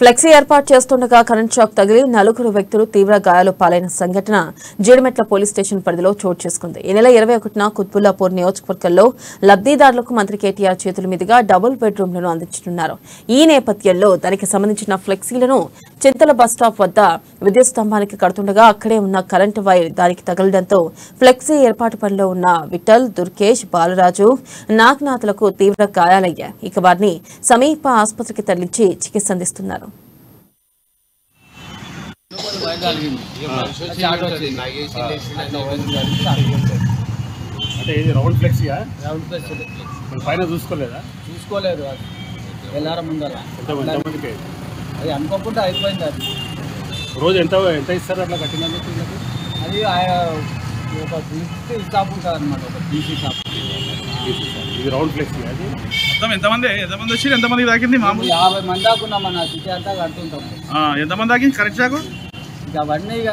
Flexi ఏర్పాటు చేస్తుండగా current shock తగిలి నలుగురు వ్యక్తులు తీవ్ర గాయాలు పాలైన సంఘటన జీడిమెట్ల పోలీస్ స్టేషన్ పరిధిలో చోటు చేసుకుంది. ఈ నెల 21న కుత్బుల్లాపూర్ నియోజకవర్గంలో లబ్ధిదారులకు మంత్రి కేటీఆర్ చేతుల మీదుగా డబుల్ బెడ్రూమ్లను అందించనున్నారు. ఈ నేపథ్యంలో దానికి సంబంధించిన ఫ్లెక్సీలను చింతల బస్టాప్ వద్ద విద్యుత్ స్తంభానికి కడుతుండగా అక్కడే ఉన్న కరెంటు వైర్ దానికి తగలడంతో ఫ్లెక్సీ ఏర్పాటు పనిలో ఉన్న విఠల్, దుర్కేష్, బాలరాజు, నాగనాథులకు తీవ్ర గాయాలయ్యాయి. ఇక వారిని సమీప ఆసుపత్రికి తరలించి చికిత్స అందిస్తున్నారు. అంటే ఇది రౌండ్ ఫ్లెక్సీయా? రౌండ్ ఫ్లెక్సీ పైన చూసుకోలేదా? చూసుకోలేదు, అది ఎలారం ఉండాల అది అనుకోకుండా అయిపోయింది. అది రోజు ఎంత ఎంత ఇస్తారు అట్లా కట్టినందుకు? అది ఒక టీసీ షాప్ ఉంటుంది అనమాట, ఒక టీసీ షాప్. ఇది రౌండ్ ఫ్లెక్సీ అది మొత్తం ఎంతమంది వచ్చి ఎంతమంది తాకింది? మామూలు 50 మంది దాకున్నాం, మన సిటీ అంతా కడుతుంటాం. ఎంతమంది తాకింది కరెక్ట్? అవన్నీ